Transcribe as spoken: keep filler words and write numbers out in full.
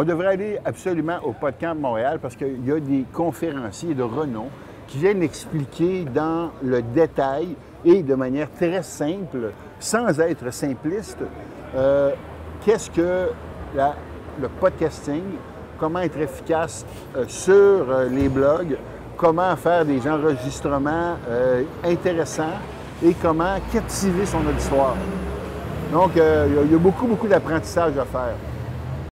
On devrait aller absolument au PodCamp Montréal parce qu'il y a des conférenciers de renom qui viennent expliquer dans le détail et de manière très simple, sans être simpliste, euh, qu'est-ce que la, le podcasting, comment être efficace euh, sur euh, les blogs, comment faire des enregistrements euh, intéressants et comment captiver son auditoire. Donc, euh, il y a beaucoup, beaucoup d'apprentissage à faire.